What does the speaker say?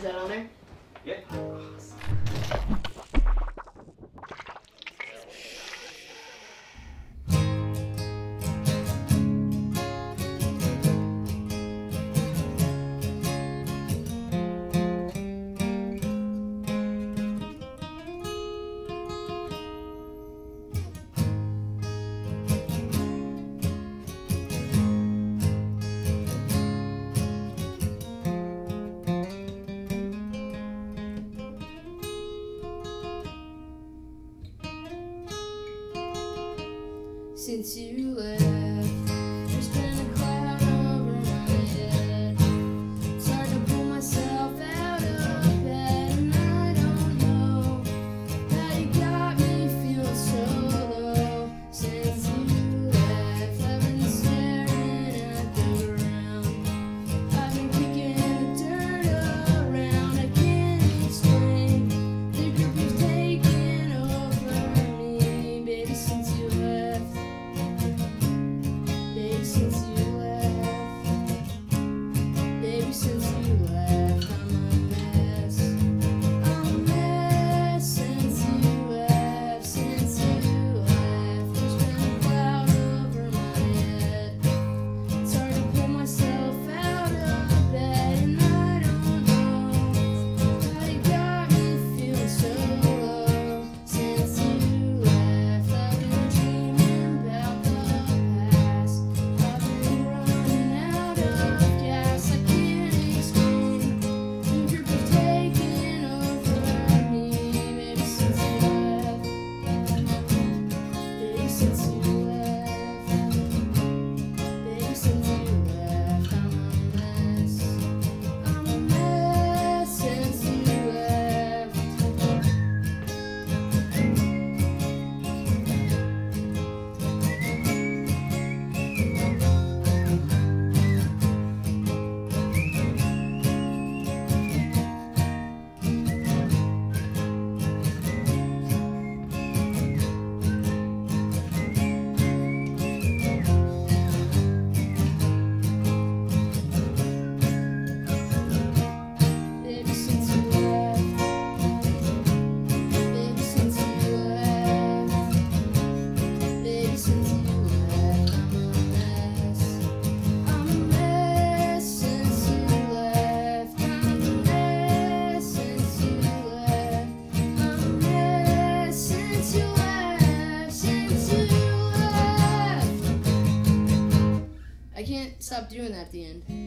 Is that on there? Yeah. Awesome. Since you left, there's been a cloud over my head. It's hard to pull myself out of bed, and I don't know that you got me feeling so low. Since you left, I've been staring at the ground. I've been kicking the dirt around. I can't explain the group you've taken over me, baby, since you left. Since you left, baby, since you left, I'm a mess, since you left, there's been a cloud over my head, it's hard to pull myself out of bed, and I don't know how you got me feeling so low, since you left, I've been dreaming about the past. Stop doing that at the end.